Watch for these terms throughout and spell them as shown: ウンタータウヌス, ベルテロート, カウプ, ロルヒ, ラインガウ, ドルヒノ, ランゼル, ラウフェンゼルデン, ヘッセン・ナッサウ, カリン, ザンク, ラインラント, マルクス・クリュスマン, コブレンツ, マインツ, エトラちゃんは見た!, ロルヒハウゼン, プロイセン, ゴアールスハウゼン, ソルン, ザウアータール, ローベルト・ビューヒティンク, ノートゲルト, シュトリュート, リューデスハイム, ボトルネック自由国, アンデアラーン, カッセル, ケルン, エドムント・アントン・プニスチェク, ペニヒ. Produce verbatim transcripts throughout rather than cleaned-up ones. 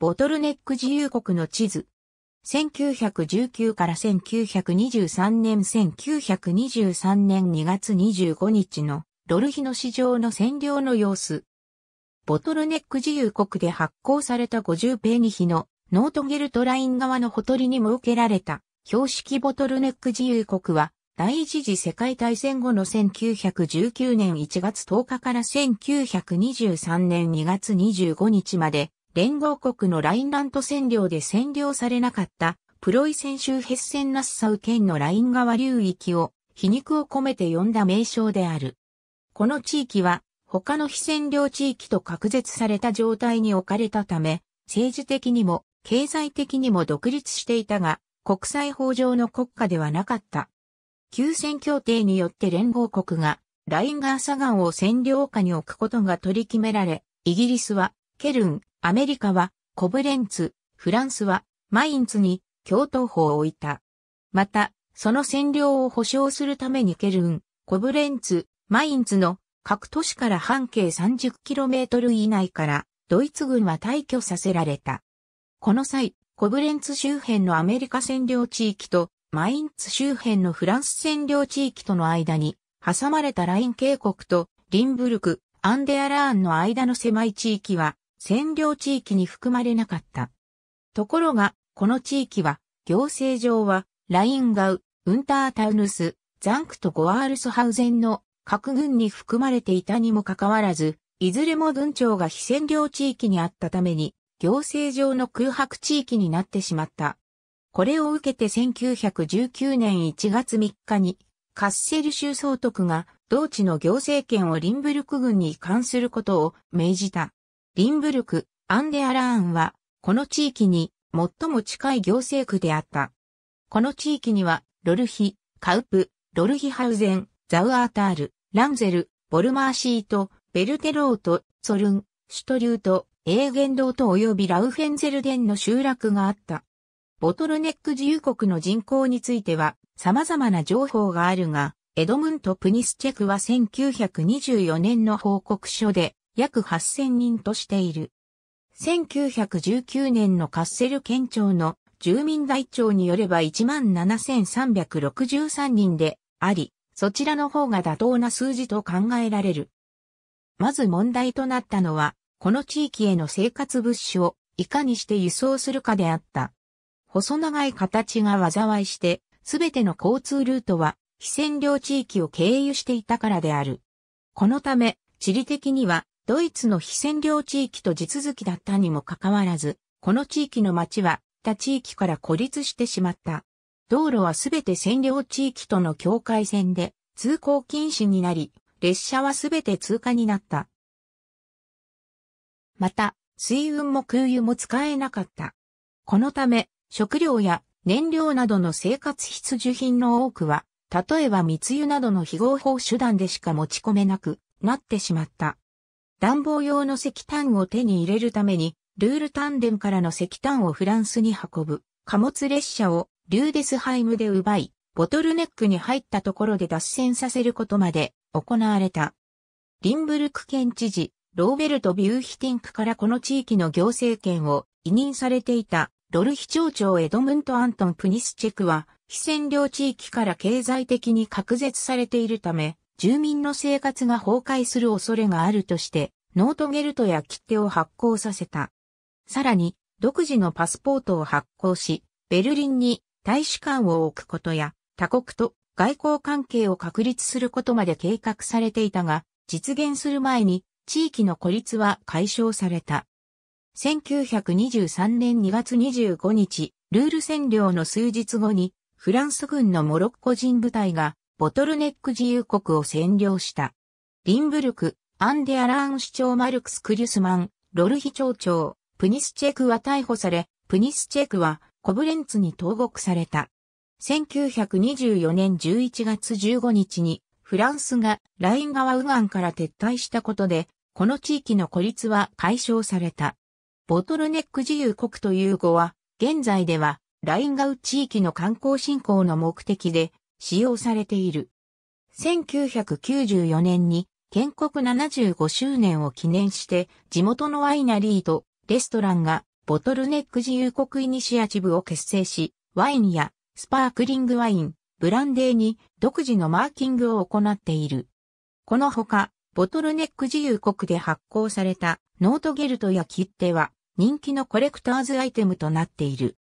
ボトルネック自由国の地図。せんきゅうひゃくじゅうきゅうからせんきゅうひゃくにじゅうさんねんせんきゅうひゃくにじゅうさんねんにがつにじゅうごにちのドルヒノ市場の占領の様子。ボトルネック自由国で発行されたごじゅうペニヒのノートゲルトライン側のほとりに設けられた標識ボトルネック自由国は第一次世界大戦後のせんきゅうひゃくじゅうきゅうねんいちがつとおかからせんきゅうひゃくにじゅうさんねんにがつにじゅうごにちまで連合国のラインラント占領で占領されなかったプロイセン州ヘッセン・ナッサウ県のライン川流域を皮肉を込めて呼んだ名称である。この地域は他の非占領地域と隔絶された状態に置かれたため、政治的にも経済的にも独立していたが、国際法上の国家ではなかった。休戦協定によって連合国がライン川左岸を占領下に置くことが取り決められ、イギリスはケルン、アメリカはコブレンツ、フランスはマインツに橋頭保を置いた。また、その占領を保障するためにケルン、コブレンツ、マインツの各都市から半径 さんじゅっキロメートル 以内からドイツ軍は退去させられた。この際、コブレンツ周辺のアメリカ占領地域とマインツ周辺のフランス占領地域との間に挟まれたライン渓谷とリンブルク、アンデアラーンの間の狭い地域は占領地域に含まれなかった。ところが、この地域は行政上はラインガウ、ウンタータウヌス、ザンクとゴアールスハウゼンの各郡に含まれていたにもかかわらず、いずれも郡庁が非占領地域にあったために、行政上の空白地域になってしまった。これを受けてせんきゅうひゃくじゅうきゅうねんいちがつみっかに、カッセル州総督が、同地の行政権をリンブルク郡に移管することを命じた。リンブルク、アンデアラーンは、この地域に最も近い行政区であった。この地域には、ロルヒ、カウプ、ロルヒハウゼン、ザウアータール、ランゼル、ボルマーシート、ベルテロート、ソルン、シュトリュート、エーゲンドート及びラウフェンゼルデンの集落があった。ボトルネック自由国の人口については様々な情報があるが、エドムント・プニスチェクはせんきゅうひゃくにじゅうよねんの報告書で約はっせんにんとしている。せんきゅうひゃくじゅうきゅうねんのカッセル県庁の住民台帳によれば いちまんななせんさんびゃくろくじゅうさんにんであり、そちらの方が妥当な数字と考えられる。まず問題となったのは、この地域への生活物資をいかにして輸送するかであった。細長い形が災いして、すべての交通ルートは非占領地域を経由していたからである。このため、地理的にはドイツの非占領地域と地続きだったにもかかわらず、この地域の町は他地域から孤立してしまった。道路はすべて占領地域との境界線で通行禁止になり、列車はすべて通過になった。また、水運も空輸も使えなかった。このため、食料や燃料などの生活必需品の多くは、例えば密輸などの非合法手段でしか持ち込めなくなってしまった。暖房用の石炭を手に入れるために、ルールタンデンからの石炭をフランスに運ぶ貨物列車をリューデスハイムで奪い、ボトルネックに入ったところで脱線させることまで行われた。リンブルク県知事、ローベルト・ビューヒティンクからこの地域の行政権を委任されていたロルヒ町長エドムント・アントン・プニスチェクは、非占領地域から経済的に隔絶されているため、住民の生活が崩壊する恐れがあるとして、ノートゲルトや切手を発行させた。さらに、独自のパスポートを発行し、ベルリンに、大使館を置くことや他国と外交関係を確立することまで計画されていたが、実現する前に地域の孤立は解消された。せんきゅうひゃくにじゅうさんねんにがつにじゅうごにち、ルール占領の数日後にフランス軍のモロッコ人部隊がボトルネック自由国を占領した。リンブルク、アンデアラーン市長マルクス・クリュスマン、ロルヒ町長、プニスチェクは逮捕され、プニスチェクはコブレンツに投獄された。せんきゅうひゃくにじゅうよねんじゅういちがつじゅうごにちにフランスがライン川右岸から撤退したことで、この地域の孤立は解消された。ボトルネック自由国という語は、現在ではライン川地域の観光振興の目的で使用されている。せんきゅうひゃくきゅうじゅうよねんに建国ななじゅうごしゅうねんを記念して地元のワイナリーとレストランがボトルネック自由国イニシアチブを結成し、ワインやスパークリングワイン、ブランデーに独自のマーキングを行っている。このほか、ボトルネック自由国で発行されたノートゲルトや切手は人気のコレクターズアイテムとなっている。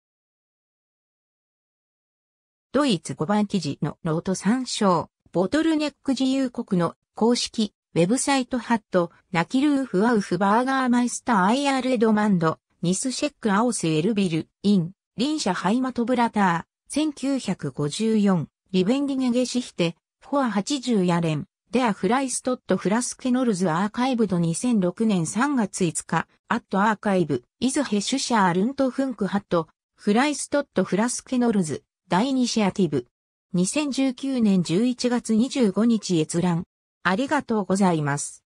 ドイツごばん記事のノート参照、ボトルネック自由国の公式ウェブサイトハット、ナキルーフアウフバーガーマイスターアイアールエドマンド、ニスシェックアオスエルビル、イン、リンシャハイマトブラター、せんきゅうひゃくごじゅうよん、リベンディゲゲシヒテ、フォアはちじゅうヤレン。デア・フライストット・フラスケノルズ・アーカイブドにせんろくねんさんがついつか、アット・アーカイブ、イズ・ヘシュシャー・ルント・フンク・ハット、フライストット・フラスケノルズ、ダイニシアティブ。にせんじゅうきゅうねんじゅういちがつにじゅうごにち閲覧。ありがとうございます。